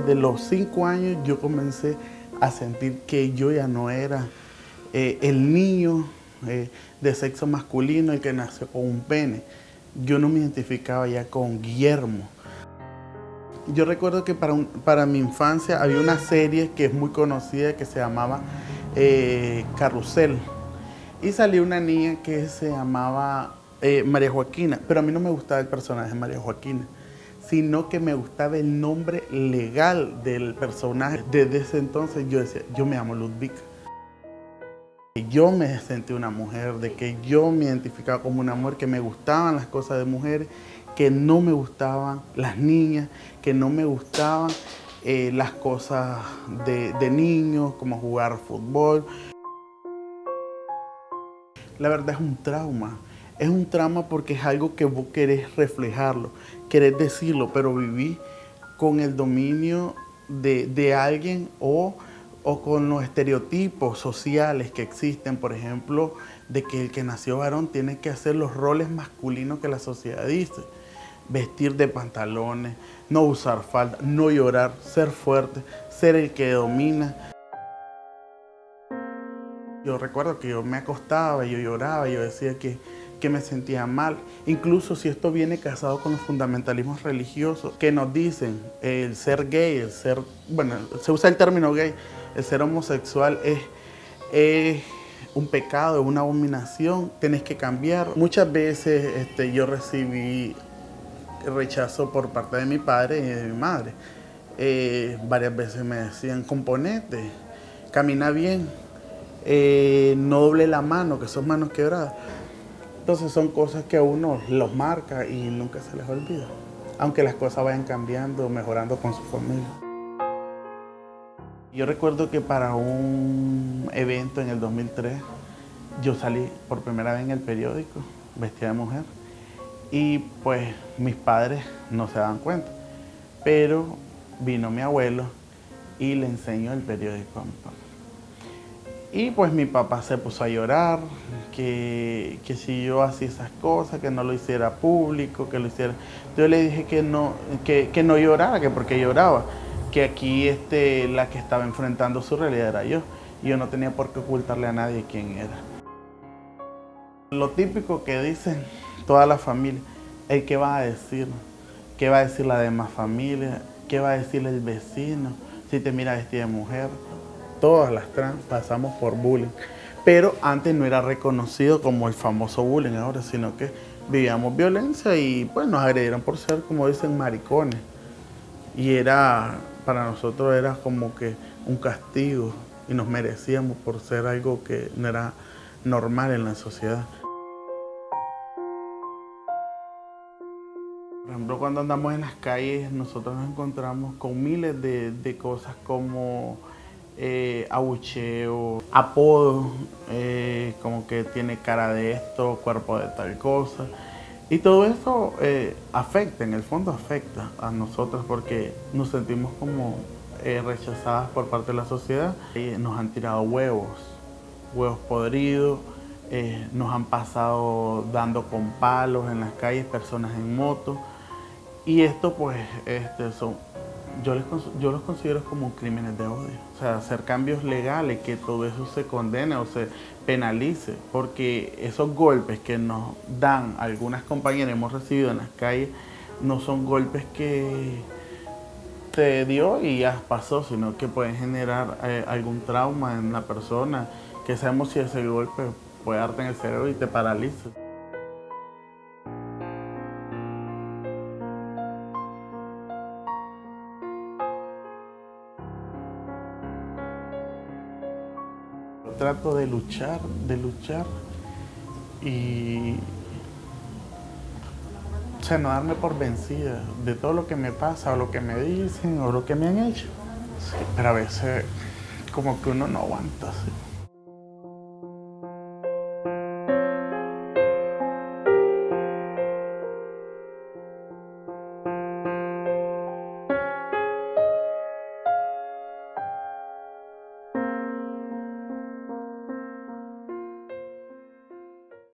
desde los 5 años yo comencé a sentir que yo ya no era el niño de sexo masculino, el que nació con un pene. Yo no me identificaba ya con Guillermo. Yo recuerdo que para mi infancia había una serie que es muy conocida que se llamaba Carrusel. Y salió una niña que se llamaba María Joaquina, pero a mí no me gustaba el personaje de María Joaquina, sino que me gustaba el nombre legal del personaje. Desde ese entonces yo decía, yo me llamo Ludwika. Yo me sentí una mujer, de que yo me identificaba como una mujer, que me gustaban las cosas de mujeres, que no me gustaban las niñas, que no me gustaban las cosas de niños, como jugar fútbol. La verdad es un trauma porque es algo que vos querés reflejarlo, querés decirlo, pero vivís con el dominio de alguien o con los estereotipos sociales que existen, por ejemplo, de que el que nació varón tiene que hacer los roles masculinos que la sociedad dice. Vestir de pantalones, no usar falda, no llorar, ser fuerte, ser el que domina. Yo recuerdo que yo me acostaba, yo lloraba, yo decía que me sentía mal. Incluso si esto viene casado con los fundamentalismos religiosos que nos dicen el ser gay, el ser... Bueno, se usa el término gay. El ser homosexual es un pecado, es una abominación, tenés que cambiar. Muchas veces yo recibí rechazo por parte de mi padre y de mi madre. Varias veces me decían, componete, camina bien, no doble la mano, que son manos quebradas. Entonces son cosas que a uno los marca y nunca se les olvida, aunque las cosas vayan cambiando, mejorando con su familia. Yo recuerdo que para un evento en el 2003, yo salí por primera vez en el periódico, vestida de mujer, y pues mis padres no se daban cuenta. Pero vino mi abuelo y le enseñó el periódico a mi papá. Y pues mi papá se puso a llorar, que si yo hacía esas cosas, que no lo hiciera público, que lo hiciera... Yo le dije que no llorara, que porque lloraba. Que aquí la que estaba enfrentando su realidad era yo. Y yo no tenía por qué ocultarle a nadie quién era. Lo típico que dicen toda la familia, el que va a decir, qué va a decir la demás familia, qué va a decir el vecino, si te mira vestida de mujer. Todas las trans pasamos por bullying. Pero antes no era reconocido como el famoso bullying ahora, sino que vivíamos violencia y pues nos agredieron por ser, como dicen, maricones. Y era... Para nosotros era como que un castigo y nos merecíamos por ser algo que no era normal en la sociedad. Por ejemplo, cuando andamos en las calles, nosotros nos encontramos con miles de cosas como abucheo, apodos, como que tiene cara de esto, cuerpo de tal cosa. Y todo eso afecta, en el fondo afecta a nosotros porque nos sentimos como rechazadas por parte de la sociedad. Nos han tirado huevos podridos, nos han pasado dando con palos en las calles, personas en moto. Y esto pues, yo los considero como crímenes de odio. O sea, hacer cambios legales, que todo eso se condene o se penalice, porque esos golpes que nos dan algunas compañeras hemos recibido en las calles, no son golpes que se dio y ya pasó, sino que pueden generar algún trauma en la persona, que sabemos si ese golpe puede darte en el cerebro y te paraliza. Trato de luchar y, o sea, no darme por vencida de todo lo que me pasa o lo que me dicen o lo que me han hecho. Sí, pero a veces como que uno no aguanta. ¿Sí?